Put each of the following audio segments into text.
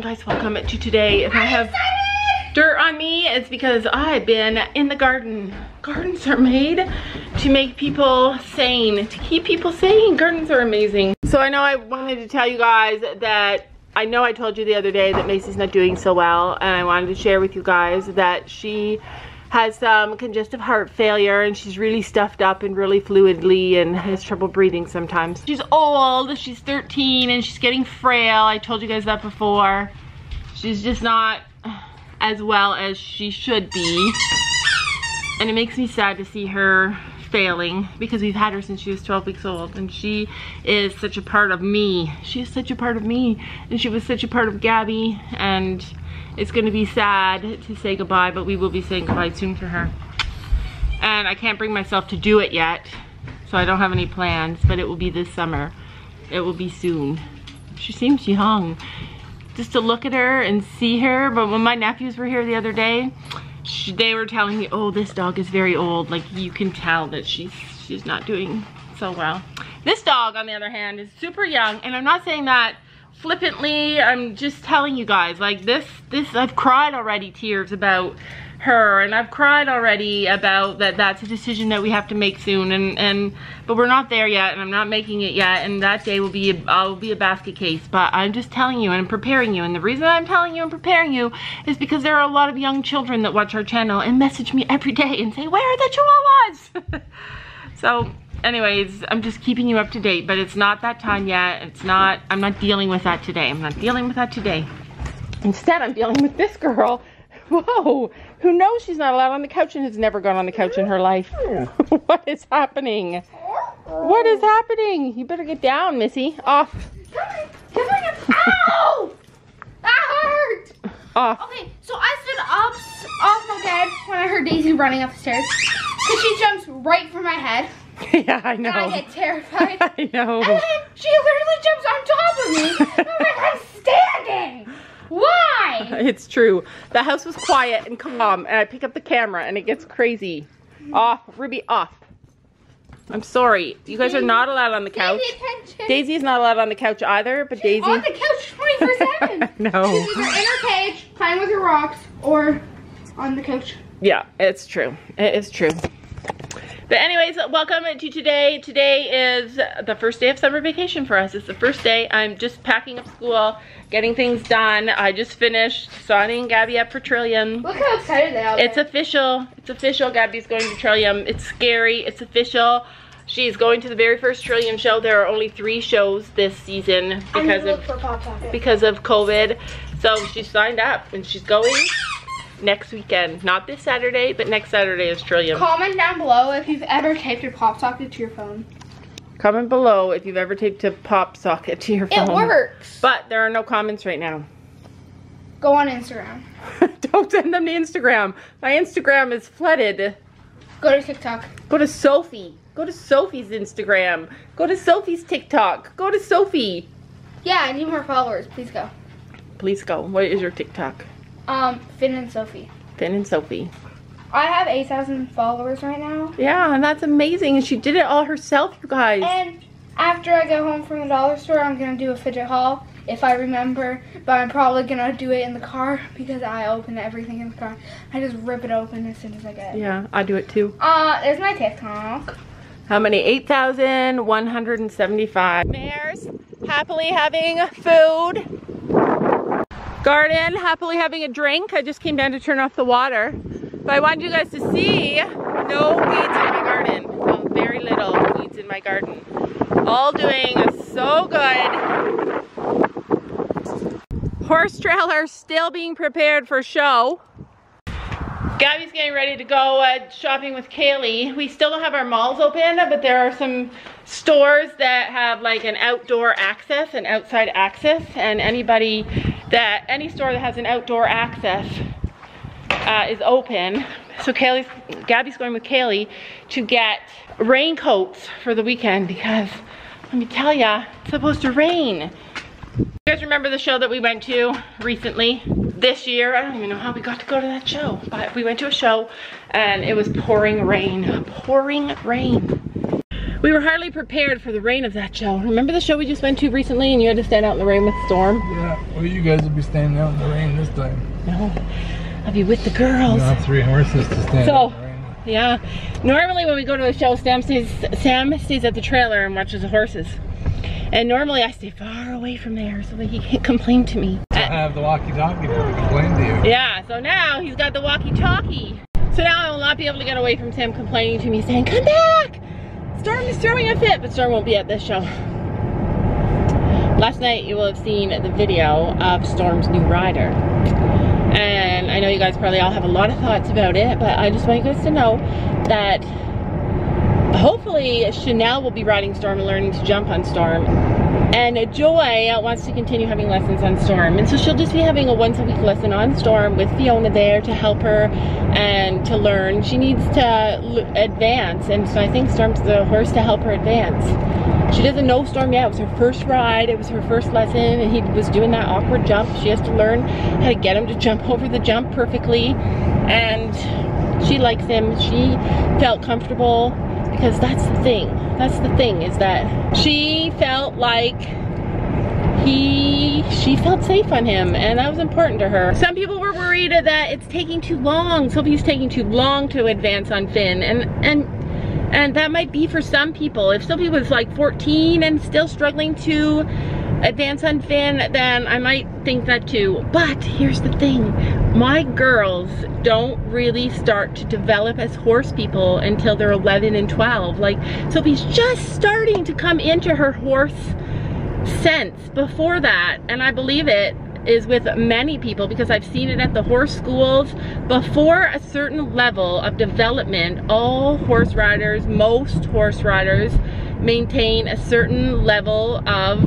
morning, guys. Welcome to today. If I have dirt on me, it's because I've been in the garden. Gardens are made to make people sane, to keep people sane. Gardens are amazing. So I know I wanted to tell you guys that I know I told you the other day that Macy's not doing so well, and I wanted to share with you guys that she has some congestive heart failure and she's really stuffed up and really fluidly and has trouble breathing sometimes. She's old, she's 13, and she's getting frail. I told you guys that before. She's just not as well as she should be. And it makes me sad to see her failing because we've had her since she was 12 weeks old, and she is such a part of me. She is such a part of me, and she was such a part of Gabby, and it's gonna be sad to say goodbye, but we will be saying goodbye soon for her. And I can't bring myself to do it yet, so I don't have any plans, but it will be this summer. It will be soon. She seems young. Just to look at her and see her, but when my nephews were here the other day, they were telling me, oh, this dog is very old. Like, you can tell that she's not doing so well. This dog, on the other hand, is super young, and I'm not saying that flippantly. I'm just telling you guys, like, this I've cried already tears about her, and I've cried already about that's a decision that we have to make soon, and but we're not there yet, and I'm not making it yet, and that day will be I'll be a basket case. But I'm just telling you and preparing you, and the reason I'm telling you and preparing you is because there are a lot of young children that watch our channel and message me every day and say, where are the chihuahuas? So anyways, I'm just keeping you up to date, but it's not that time yet. It's not, I'm not dealing with that today. I'm not dealing with that today. Instead, I'm dealing with this girl. Whoa, who knows she's not allowed on the couch and has never gone on the couch in her life. What is happening? What is happening? You better get down, Missy. Off. Come on. Ow! That hurt! Off. Okay, so I stood off my bed when I heard Daisy running up the stairs. Because she jumps right for my head. Yeah, I know. And I get terrified. I know. And then she literally jumps on top of me. I'm like, I'm standing. Why? It's true. The house was quiet and calm, and I pick up the camera, and it gets crazy. Off. Ruby, off. I'm sorry. You guys are not allowed on the couch. Daisy is not allowed on the couch either, but Daisy... on the couch 24/7. No. She's either in her cage, playing with her rocks, or on the couch. Yeah, it's true. It is true. But anyways, welcome to today. Today is the first day of summer vacation for us. It's the first day. I'm just packing up school, getting things done. I just finished signing Gabby up for Trillium. Look how excited they are. It's official. It's official. Gabby's going to Trillium. It's scary. It's official. She's going to the very first Trillium show. There are only 3 shows this season because of COVID. So she's signed up and she's going next weekend. Not this Saturday, but next Saturday is Trillium. Comment down below if you've ever taped a pop socket to your phone. Comment below if you've ever taped a pop socket to your phone. It works. But there are no comments right now. Go on Instagram. Don't send them to Instagram. My Instagram is flooded. Go to TikTok. Go to Sophie. Go to Sophie's Instagram. Go to Sophie's TikTok. Go to Sophie. Yeah, I need more followers. Please go. Please go. What is your TikTok? Finn and Sophie. Finn and Sophie. I have 8,000 followers right now. Yeah, and that's amazing. And she did it all herself, you guys. And after I go home from the dollar store, I'm going to do a fidget haul, if I remember. But I'm probably going to do it in the car because I open everything in the car. I just rip it open as soon as I get it. Yeah, I do it too. There's my TikTok. How many? 8,175. Mares happily having food. Garden, happily having a drink. I just came down to turn off the water. But I wanted you guys to see no weeds in my garden. So very little weeds in my garden. All doing so good. Horse trailer still being prepared for show. Gabby's getting ready to go shopping with Kaylee. We still don't have our malls open, but there are some stores that have like an outdoor access and outside access, and any store that has an outdoor access is open. So Gabby's going with Kaylee to get raincoats for the weekend because, let me tell ya, it's supposed to rain. You guys remember the show that we went to recently? This year, I don't even know how we got to go to that show, but we went to a show and it was pouring rain. Pouring rain. We were hardly prepared for the rain of that show. Remember the show we just went to recently and you had to stand out in the rain with the storm? Yeah, well you guys will be standing out in the rain this time. No, I'll be with the girls. You have 3 horses to stand out in the rain. Yeah, normally when we go to a show, Sam stays at the trailer and watches the horses. And normally I stay far away from there so that he can't complain to me. I have the walkie-talkie for to complain to you. Yeah, so now he's got the walkie-talkie. So now I will not be able to get away from Sam complaining to me saying, come back! Storm is throwing a fit, but Storm won't be at this show. Last night you will have seen the video of Storm's new rider. And I know you guys probably all have a lot of thoughts about it, but I just want you guys to know that hopefully Chanel will be riding Storm and learning to jump on Storm. And Joy wants to continue having lessons on Storm. And so she'll just be having a once-a-week lesson on Storm with Fiona there to help her and to learn. She needs to advance, and so I think Storm's the horse to help her advance. She doesn't know Storm yet. It was her first ride. It was her first lesson, and he was doing that awkward jump. She has to learn how to get him to jump over the jump perfectly. And she likes him. She felt comfortable. Because that's the thing. That's the thing, is that she felt like she felt safe on him, and that was important to her. Some people were worried that it's taking too long. Sophie's taking too long to advance on Finn, and that might be for some people. If Sophie was like 14 and still struggling to advance on Finn, then I might think that too. But here's the thing. My girls don't really start to develop as horse people until they're 11 and 12. Like, Sophie's just starting to come into her horse sense before that. And I believe it is with many people because I've seen it at the horse schools. Before a certain level of development, all horse riders, most horse riders, maintain a certain level of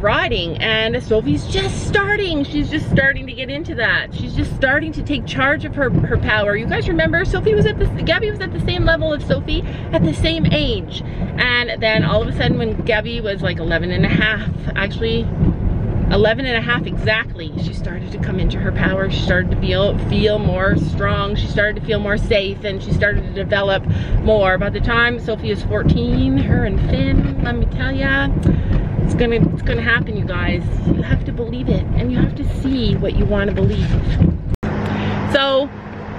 riding, and Sophie's just starting. She's just starting to get into that. She's just starting to take charge of her power. You guys remember Gabby was at the same level of Sophie at the same age, and then all of a sudden when Gabby was like 11 and a half, actually 11 and a half exactly, she started to come into her power. She started to feel more strong. She started to feel more safe, and she started to develop more. By the time Sophie is 14, her and Finn, let me tell ya, it's gonna happen, you guys. You have to believe it, and you have to see what you want to believe. So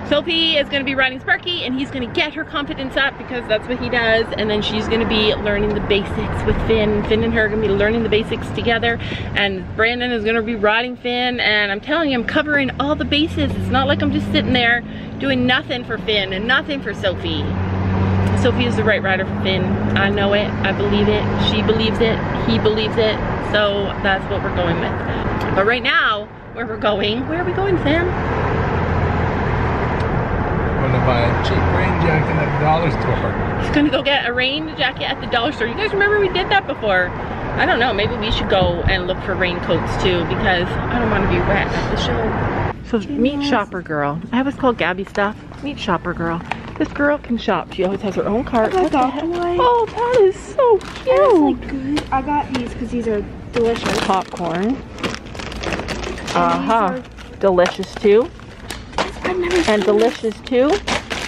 Sophie is gonna be riding Sparky, and he's gonna get her confidence up because that's what he does. And then she's gonna be learning the basics with Finn. Finn and her are gonna be learning the basics together, and Brandon is gonna be riding Finn. And I'm telling you, I'm covering all the bases. It's not like I'm just sitting there doing nothing for Finn and nothing for Sophie. Sophie is the right rider for Finn. I know it, I believe it, she believes it, he believes it, so that's what we're going with. But right now, where are we going, Sam? I'm gonna buy a cheap rain jacket at the dollar store. He's gonna go get a rain jacket at the dollar store. You guys remember we did that before. I don't know, maybe we should go and look for raincoats too, because I don't want to be wet at the show. So meet shopper girl. I always call Gabby stuff, meet shopper girl. This girl can shop. She always has her own cart. What the heck? Oh, that is so cute. Like good. I got these because these are delicious. Popcorn. Uh-huh. Delicious too. I've never seen. And delicious too.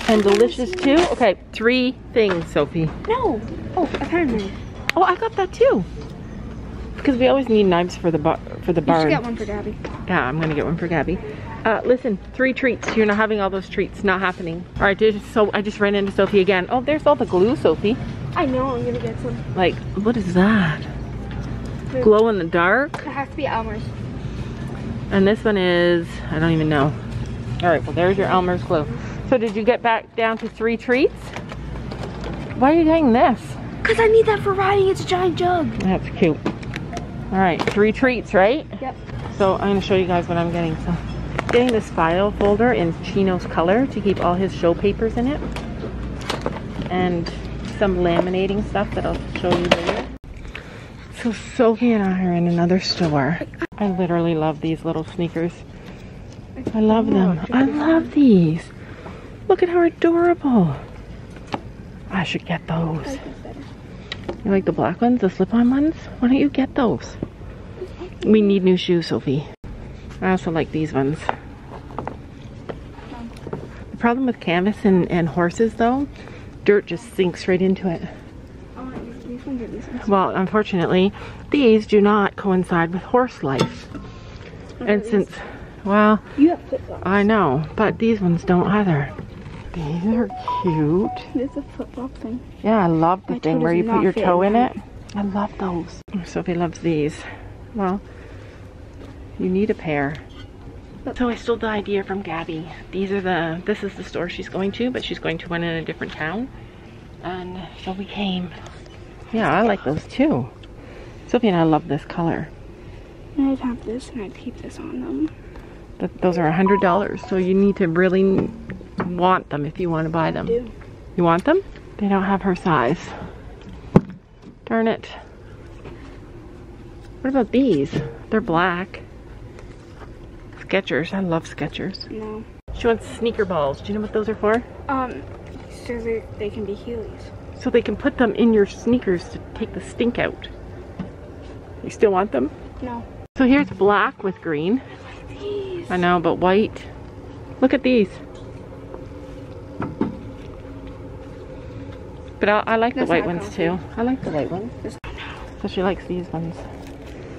And delicious too. Okay, 3 things, Sophie. No. Oh, I've heard of them. Oh, I got that too. Because we always need knives for the barn. You should get one for Gabby. Yeah, I'm gonna get one for Gabby. Listen, 3 treats. You're not having all those treats. Not happening. All right, so I just ran into Sophie again. Oh, there's all the glue, Sophie. I know, I'm gonna get some. Like, what is that? Good. Glow in the dark? It has to be Elmer's. And this one is, I don't even know. All right, well, there's your Elmer's glue. So did you get back down to 3 treats? Why are you getting this? Because I need that for riding. It's a giant jug. That's cute. All right, 3 treats, right? Yep. So I'm gonna show you guys what I'm getting. So. Getting this file folder in Chino's color to keep all his show papers in it, and some laminating stuff that I'll show you later. So Sophie and I are in another store. I literally love these little sneakers. I love them. I love these. Look at how adorable. I should get those. You like the black ones, the slip-on ones? Why don't you get those? We need new shoes, Sophie. I also like these ones. The problem with canvas and horses though, dirt just sinks right into it. Well, unfortunately, these do not coincide with horse life. And since, well, you have flip-flops. I know, but these ones don't either. These are cute. It's a flip-flop thing. Yeah, I love the thing where you put your toe in it. I love those. Sophie loves these. Well, you need a pair. So I stole the idea from Gabby. These are the, this is the store she's going to, but she's going to one in a different town. And so we came. Yeah, I like those too. Sophie and I love this color. I'd have this and I'd keep this on them. Those are $100, so you need to really want them if you want to buy them. I do. You want them? They don't have her size. Darn it. What about these? They're black. Skechers. I love Skechers. No. She wants sneaker balls. Do you know what those are for? So they can be Heelys. So they can put them in your sneakers to take the stink out. You still want them? No. So here's black with green. What's these? I know, but white. Look at these. But I like the white ones too. I like the white ones. So she likes these ones.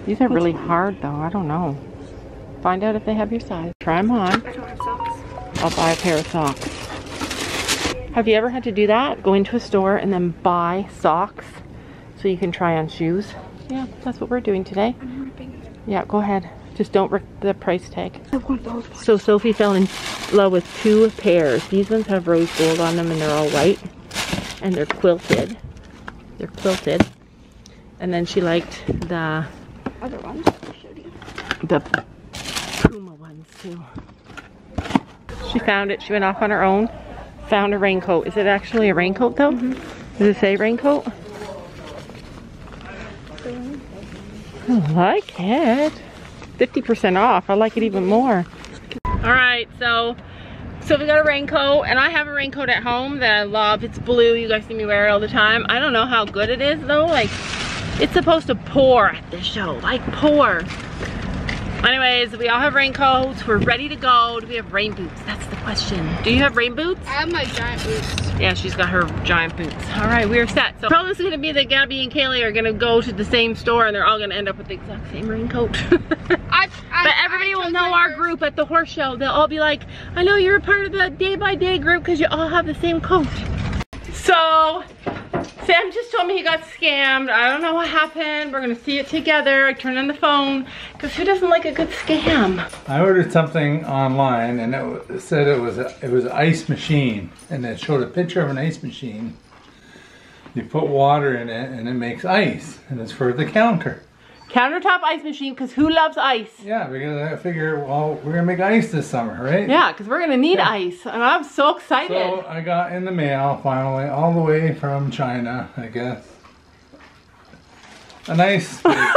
These are really hard though. I don't know. Find out if they have your size. Try them on. I don't have socks. I'll buy a pair of socks. Have you ever had to do that? Go into a store and then buy socks so you can try on shoes? Yeah, that's what we're doing today. I'm ripping them. Yeah, go ahead. Just don't rip the price tag. I want those. So Sophie fell in love with two pairs. These ones have rose gold on them and they're all white. And they're quilted. They're quilted. And then she liked the other ones. The Puma ones too. She found it. She went off on her own. Found a raincoat. Is it actually a raincoat though? Mm-hmm. Does it say raincoat? I like it. 50% off. I like it even more. Alright, so we got a raincoat, and I have a raincoat at home that I love. It's blue. You guys see me wear it all the time. I don't know how good it is though. Like, it's supposed to pour at this show. Like, pour. Anyways, we all have raincoats. We're ready to go. Do we have rain boots? That's the question. Do you have rain boots? I have my giant boots. Yeah, she's got her giant boots. All right, we are set. So probably it's gonna be that Gabby and Kaylee are gonna go to the same store and they're all gonna end up with the exact same raincoat. But everybody will know our group at the horse show. They'll all be like, I know you're a part of the day by day group because you all have the same coat. So Sam just told me he got scammed. I don't know what happened. We're gonna see it together. I turned on the phone because who doesn't like a good scam? I ordered something online and it said it was an ice machine, and it showed a picture of an ice machine. You put water in it and it makes ice, and it's for the countertop ice machine because who loves ice? Yeah, because I figure, well, we're gonna make ice this summer, right? Yeah, because we're gonna need ice, and I'm so excited. So I got in the mail finally, all the way from China, I guess, a nice This is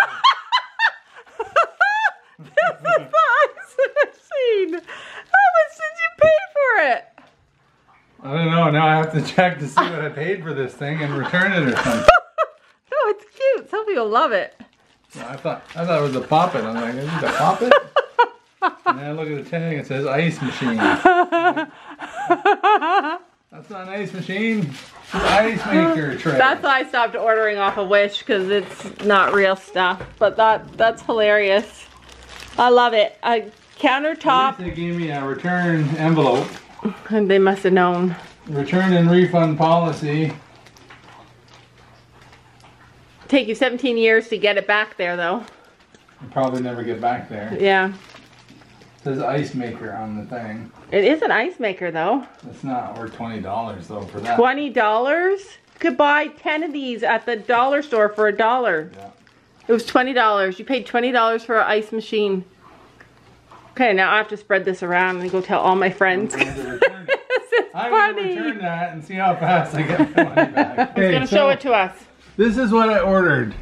the ice machine. How much did you pay for it? I don't know. Now I have to check to see what I paid for this thing and return it or something. No, it's cute. Some people love it. No, I thought it was a poppet. I'm like, is it a poppet? And then I look at the tag, it says ice machine. That's not an ice machine. It's an ice maker tray. That's why I stopped ordering off of Wish, because it's not real stuff. But that's hilarious. I love it. A countertop. At least they gave me a return envelope. And they must have known. Return and refund policy. Take you 17 years to get it back there though. You'll probably never get back there. Yeah. It says ice maker on the thing. It is an ice maker though. It's not worth $20 though for that. $20? Could buy 10 of these at the dollar store for $1. Yeah. It was $20. You paid $20 for an ice machine. Okay, now I have to spread this around and go tell all my friends. I'm going to return that and see how fast I get my money back. He's going to show it to us. This is what I ordered.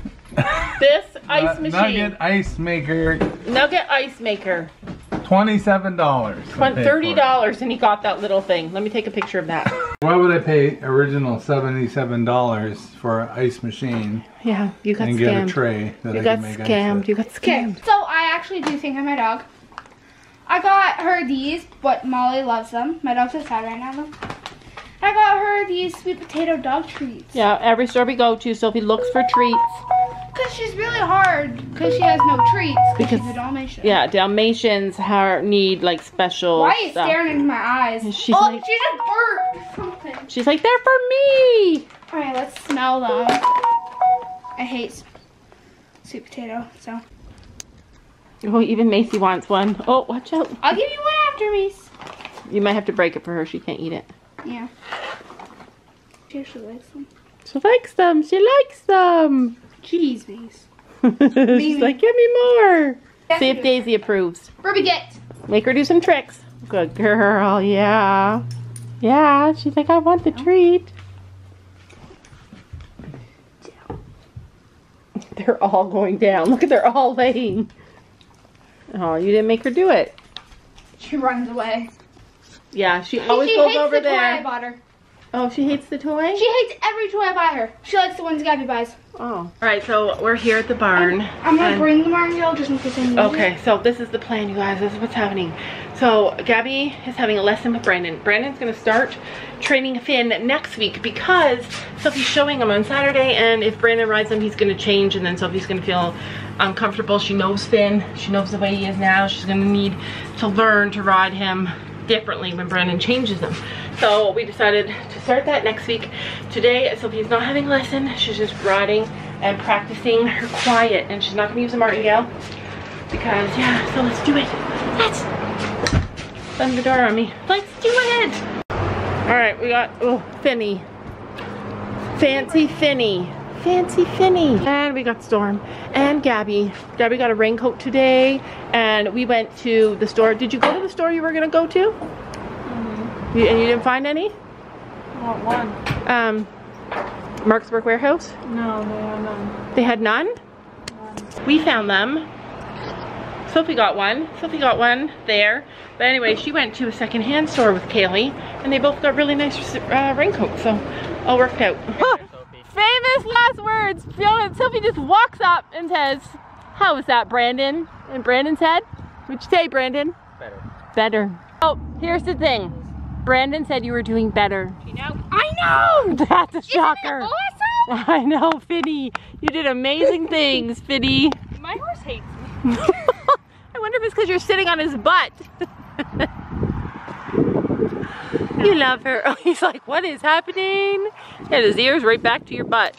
This ice machine. Nugget ice maker. Nugget ice maker. $27. $30, and he got that little thing. Let me take a picture of that. Why would I pay original $77 for an ice machine? Yeah, you got scammed. And get a tray that I can make ice with. You got scammed. So I actually do think I'm my dog. I got her these, but Molly loves them. My dog's outside right now. I got her these sweet potato dog treats. Yeah, every store we go to, Sophie looks for treats. Because she's really hard, because she has no treats, because she's a Dalmatian. Yeah, Dalmatians need like special Why are you staring into my eyes? She's like, she just burped something. She's like, they're for me. All right, let's smell them. I hate sweet potato, so. Oh, even Macy wants one. Oh, watch out. I'll give you one after, Mace. You might have to break it for her. She can't eat it. Yeah. She actually likes them. She likes them. She likes them. Jeez, Mace. She's like, give me more. See if Daisy approves. Ruby, get. Make her do some tricks. Good girl. Yeah. Yeah. She's like, I want the treat. Down. They're all going down. Look at they're all laying. Oh, you didn't make her do it. She runs away. Yeah, she always goes over there. She hates the toy I bought her. Oh, she hates the toy? She hates every toy I buy her. She likes the ones Gabby buys. Oh. Alright, so we're here at the barn. I'm going to bring the barn, y'all, just in case I need it. So this is the plan, you guys. This is what's happening. So Gabby is having a lesson with Brandon. Brandon's going to start training Finn next week because Sophie's showing him on Saturday, and if Brandon rides him, he's going to change, and then Sophie's going to feel uncomfortable. She knows Finn. She knows the way he is now. She's going to need to learn to ride him differently when Brandon changes them. So we decided to start that next week. Today, Sophie's not having a lesson. She's just riding and practicing her quiet, and she's not going to use a martingale because, yeah, so let's do it. Let's. Slam the door on me. Let's do it. All right, we got, oh, Finny. Fancy Finny. Fancy Finny. And we got Storm and Gabby. Gabby got a raincoat today, and we went to the store. Did you go to the store you were gonna go to? Mm-hmm. And you didn't find any? Not one. Marksburg Warehouse? No, they had none. They had none? None. We found them. Sophie got one. Sophie got one there. But anyway, she went to a secondhand store with Kaylee, and they both got really nice raincoats, so all worked out. Oh. Famous last words. Fiona and Sophie just walks up and says, how was that, Brandon? And Brandon said, what'd you say, Brandon? Better. Better. Oh, here's the thing. Brandon said you were doing better. You know? I know! That's a shocker. Isn't it awesome? I know, Finny. You did amazing things, Finny. My horse hates me. I wonder if it's because you're sitting on his butt. You love her. Oh, he's like, what is happening? And his ears right back to your butt.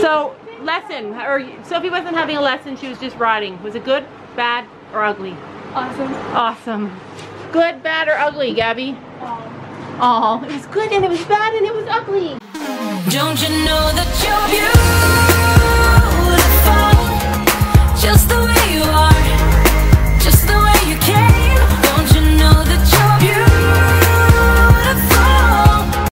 So, lesson, or Sophie wasn't having a lesson, she was just riding. Was it good, bad, or ugly? Awesome. Awesome. Good, bad, or ugly, Gabby? All. All. It was good, and it was bad, and it was ugly. Don't you know that you're beautiful?